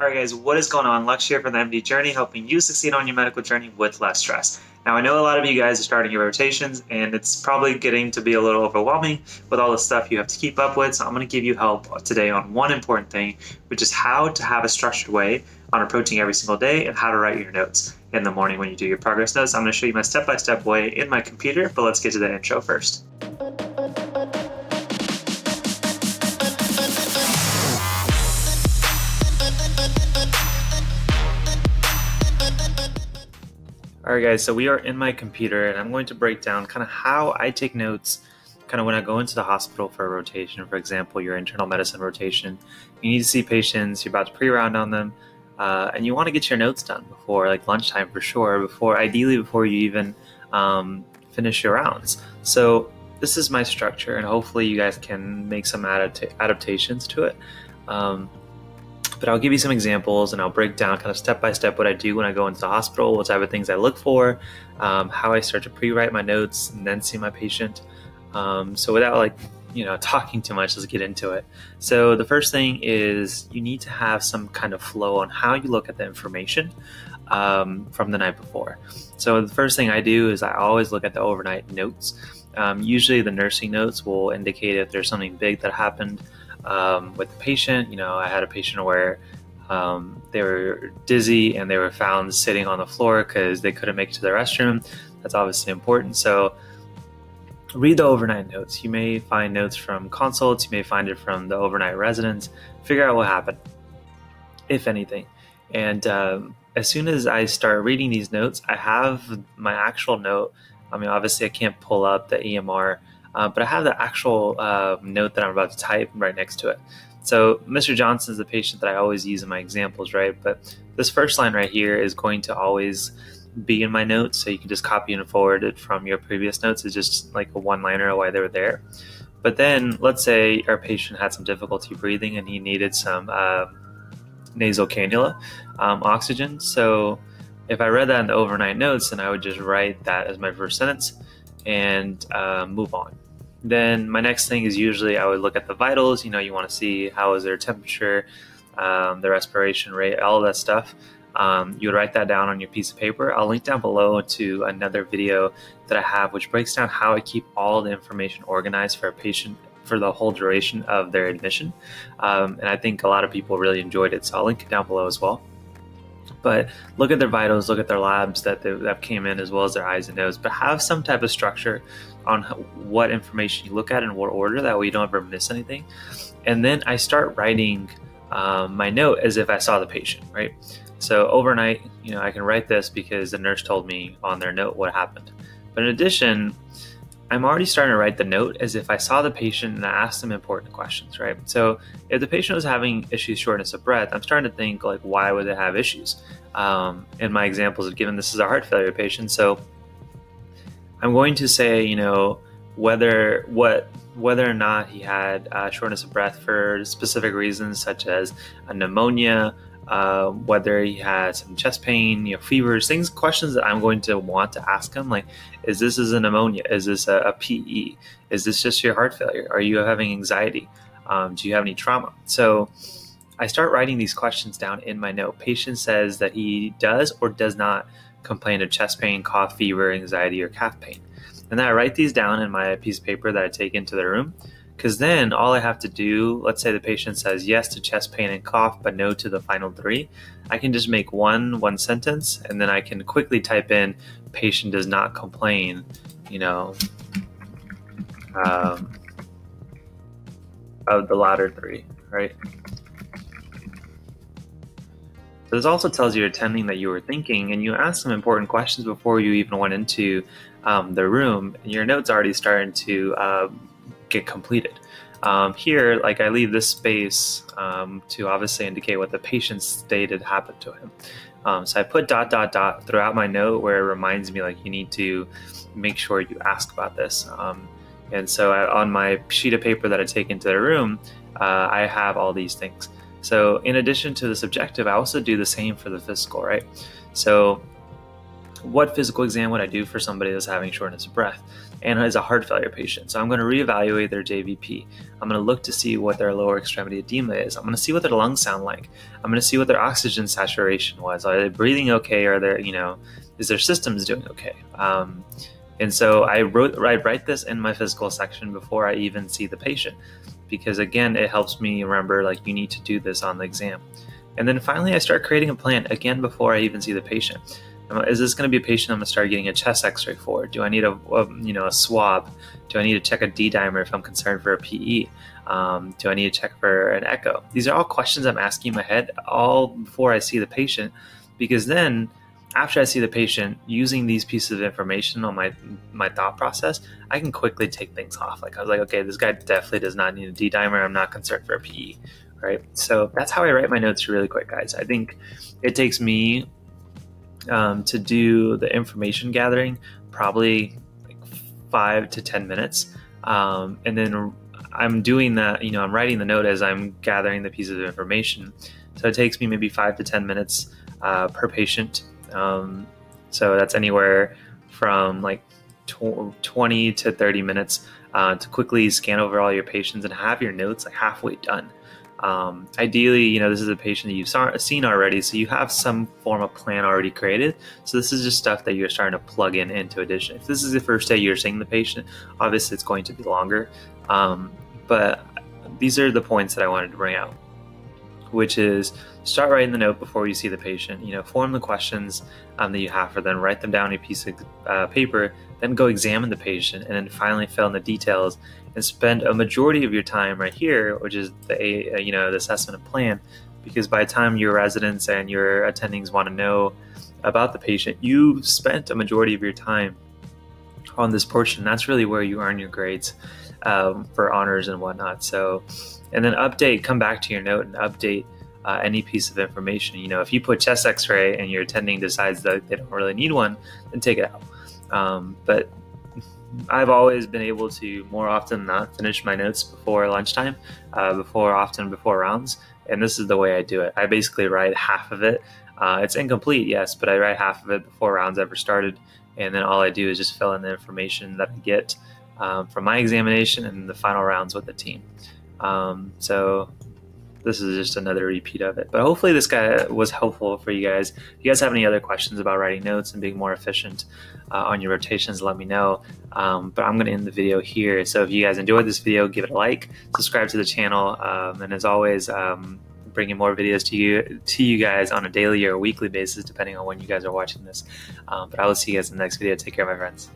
Alright guys, what is going on? Lex here from the MD Journey, helping you succeed on your medical journey with less stress. Now I know a lot of you guys are starting your rotations and it's probably getting to be a little overwhelming with all the stuff you have to keep up with, so I'm going to give you help today on one important thing, which is how to have a structured way on approaching every single day and how to write your notes in the morning when you do your progress notes. I'm going to show you my step-by-step way in my computer, but let's get to the intro first. Alright guys, so we are in my computer and I'm going to break down kind of how I take notes kind of when I go into the hospital for a rotation. For example, your internal medicine rotation, you need to see patients, you're about to pre-round on them, and you want to get your notes done before like lunchtime for sure, ideally before you even finish your rounds. So this is my structure and hopefully you guys can make some adaptations to it. But I'll give you some examples and I'll break down kind of step-by-step what I do when I go into the hospital, what type of things I look for, how I start to pre-write my notes and then see my patient. So without talking too much, let's get into it. So the first thing is you need to have some kind of flow on how you look at the information from the night before. So the first thing I do is I always look at the overnight notes. Usually the nursing notes will indicate if there's something big that happened with the patient. I had a patient where they were dizzy and they were found sitting on the floor because they couldn't make it to the restroom. That's obviously important. So read the overnight notes. You may find notes from consults. You may find it from the overnight residents. Figure out what happened, if anything. And as soon as I start reading these notes, I have my actual note. I mean, obviously I can't pull up the EMR, but I have the actual note that I'm about to type right next to it. So Mr. Johnson is the patient that I always use in my examples, right? But this first line right here is going to always be in my notes. So you can just copy and forward it from your previous notes. It's just like a one-liner why they were there. But then let's say our patient had some difficulty breathing and he needed some nasal cannula oxygen. So if I read that in the overnight notes, then I would just write that as my first sentence and move on. Then my next thing is usually I would look at the vitals. You want to see how is their temperature, their respiration rate, all that stuff. You would write that down on your piece of paper. I'll link down below to another video that I have which breaks down how I keep all the information organized for a patient for the whole duration of their admission, and I think a lot of people really enjoyed it, so I'll link it down below as well. But look at their vitals, look at their labs that came in, as well as their eyes and nose, but have some type of structure on what information you look at in what order, that way you don't ever miss anything. And then I start writing my note as if I saw the patient, right? So overnight, I can write this because the nurse told me on their note what happened. But in addition, I'm already starting to write the note as if I saw the patient and I asked them important questions, right? So if the patient was having issues, shortness of breath, I'm starting to think like, why would they have issues? And my examples have given this is a heart failure patient. So I'm going to say, whether or not he had shortness of breath for specific reasons, such as a pneumonia, whether he had some chest pain, fevers, questions that I'm going to want to ask him, like, is this a pneumonia? Is this a PE? Is this just your heart failure? Are you having anxiety? Do you have any trauma? So I start writing these questions down in my note. Patient says that he does or does not complain of chest pain, cough, fever, anxiety, or calf pain. And then I write these down in my piece of paper that I take into the room. Because then all I have to do, let's say the patient says yes to chest pain and cough, but no to the final three. I can just make one sentence, and then I can quickly type in patient does not complain, of the latter three, right? So this also tells your attending that you were thinking and you asked some important questions before you even went into the room, and your note's already starting to get completed. Here, I leave this space to obviously indicate what the patient stated happened to him. So I put ... throughout my note where it reminds me you need to make sure you ask about this. And so on my sheet of paper that I take into the room, I have all these things. So in addition to the subjective, I also do the same for the physical, right? So what physical exam would I do for somebody that's having shortness of breath and is a heart failure patient? So I'm going to reevaluate their JVP. I'm going to look to see what their lower extremity edema is. I'm going to see what their lungs sound like. I'm going to see what their oxygen saturation was. Are they breathing okay? Are they, you know, is their systems doing okay? And so I write this in my physical section before I even see the patient, because again, it helps me remember, like, you need to do this on the exam. And then finally, I start creating a plan, again, before I even see the patient. Is this going to be a patient I'm going to start getting a chest x-ray for? Do I need a swab? Do I need to check a D-dimer if I'm concerned for a PE? Do I need to check for an echo? These are all questions I'm asking in my head, all before I see the patient, because then after I see the patient, using these pieces of information on my thought process, I can quickly take things off. Like, I was like, okay, this guy definitely does not need a D-dimer. I'm not concerned for a PE, right? So that's how I write my notes really quick, guys. I think it takes me to do the information gathering probably like 5 to 10 minutes. And then I'm doing that, you know, I'm writing the note as I'm gathering the pieces of information. So it takes me maybe 5 to 10 minutes per patient. So that's anywhere from like 20 to 30 minutes to quickly scan over all your patients and have your notes like halfway done. Ideally, you know, this is a patient that you've seen already, so you have some form of plan already created. So this is just stuff that you're starting to plug in into addition. If this is the first day you're seeing the patient, obviously it's going to be longer. But these are the points that I wanted to bring out, which is start writing the note before you see the patient, you know, form the questions that you have for them, write them down on a piece of paper, then go examine the patient, and then finally fill in the details and spend a majority of your time right here, which is the, you know, the assessment and plan, because by the time your residents and your attendings want to know about the patient, you've spent a majority of your time on this portion. That's really where you earn your grades for honors and whatnot. So, and then update, come back to your note and update any piece of information. You know, if you put chest x-ray and your attending decides that they don't really need one, then take it out. But I've always been able to, more often than not, finish my notes before lunchtime, often before rounds. And this is the way I do it. I basically write half of it. It's incomplete, yes, but I write half of it before rounds ever started. And then all I do is just fill in the information that I get from my examination and the final rounds with the team. So this is just another repeat of it, but hopefully this guy was helpful for you guys. If you guys have any other questions about writing notes and being more efficient on your rotations, let me know. But I'm going to end the video here. So if you guys enjoyed this video, give it a like, subscribe to the channel. And as always, bringing more videos to you guys on a daily or weekly basis, depending on when you guys are watching this. But I will see you guys in the next video. Take care, my friends.